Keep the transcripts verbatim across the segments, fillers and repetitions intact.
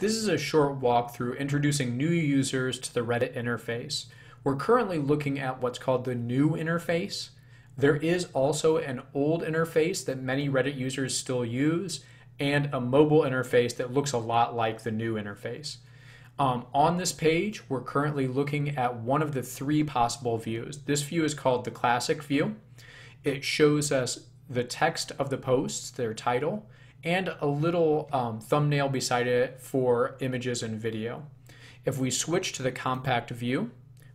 This is a short walkthrough introducing new users to the Reddit interface. We're currently looking at what's called the new interface. There is also an old interface that many Reddit users still use and a mobile interface that looks a lot like the new interface. Um, on this page, we're currently looking at one of the three possible views. This view is called the classic view. It shows us the text of the posts, their title, and a little um, thumbnail beside it for images and video. If we switch to the compact view,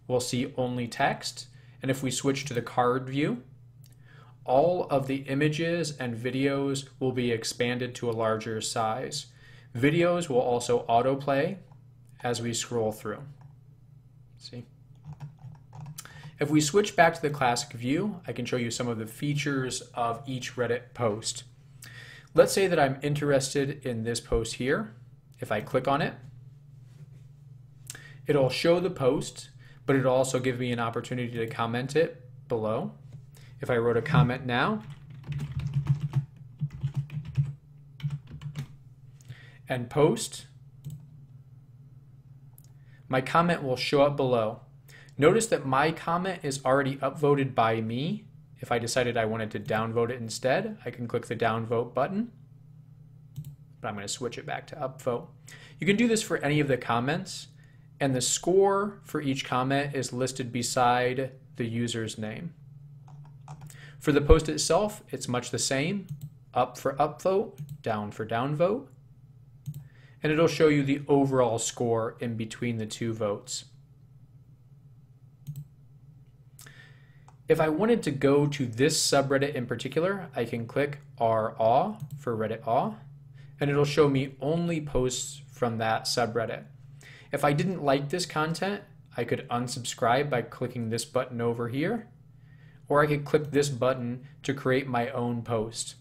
we'll see only text. And if we switch to the card view, all of the images and videos will be expanded to a larger size. Videos will also autoplay as we scroll through. See? If we switch back to the classic view, I can show you some of the features of each Reddit post. Let's say that I'm interested in this post here. If I click on it, it'll show the post, but it'll also give me an opportunity to comment it below. If I wrote a comment now and post, my comment will show up below. Notice that my comment is already upvoted by me. If I decided I wanted to downvote it instead, I can click the downvote button, but I'm going to switch it back to upvote. You can do this for any of the comments, and the score for each comment is listed beside the user's name. For the post itself, it's much the same, up for upvote, down for downvote, and it'll show you the overall score in between the two votes. If I wanted to go to this subreddit in particular, I can click R A W for Reddit A W, and it'll show me only posts from that subreddit. If I didn't like this content, I could unsubscribe by clicking this button over here, or I could click this button to create my own post.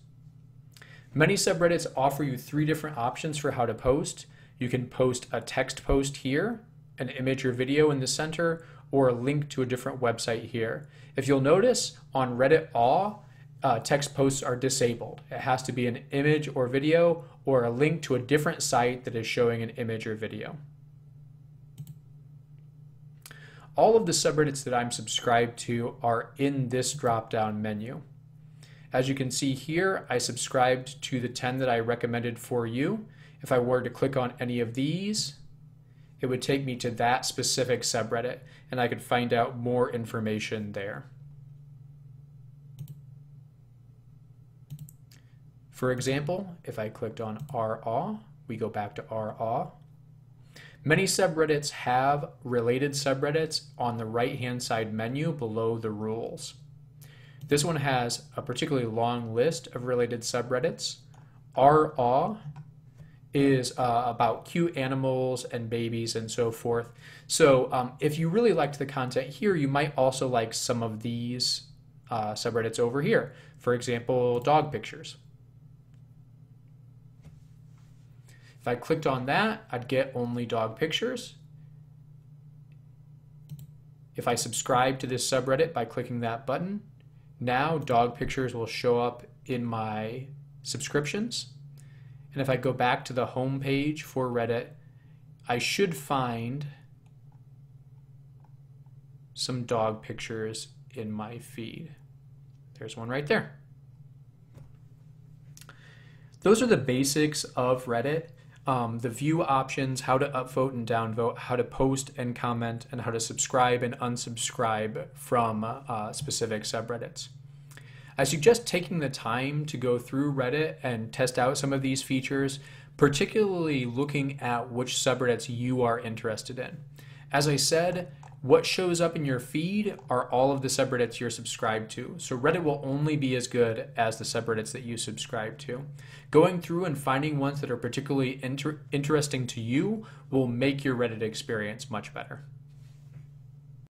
Many subreddits offer you three different options for how to post. You can post a text post here, an image or video in the center, or a link to a different website here. If you'll notice, on Reddit A W, uh, text posts are disabled. It has to be an image or video or a link to a different site that is showing an image or video. All of the subreddits that I'm subscribed to are in this drop-down menu. As you can see here, I subscribed to the ten that I recommended for you. If I were to click on any of these, it would take me to that specific subreddit, and I could find out more information there. For example, if I clicked on R A W, we go back to R A W. Many subreddits have related subreddits on the right-hand side menu below the rules. This one has a particularly long list of related subreddits. R A W is uh, about cute animals and babies and so forth. So um, if you really liked the content here, you might also like some of these uh, subreddits over here. For example, dog pictures. If I clicked on that, I'd get only dog pictures. If I subscribe to this subreddit by clicking that button, now dog pictures will show up in my subscriptions. And if I go back to the home page for Reddit, I should find some dog pictures in my feed. There's one right there. Those are the basics of Reddit. Um, the view options, how to upvote and downvote, how to post and comment, and how to subscribe and unsubscribe from uh, specific subreddits. I suggest taking the time to go through Reddit and test out some of these features, particularly looking at which subreddits you are interested in. As I said, what shows up in your feed are all of the subreddits you're subscribed to. So Reddit will only be as good as the subreddits that you subscribe to. Going through and finding ones that are particularly inter- interesting to you will make your Reddit experience much better.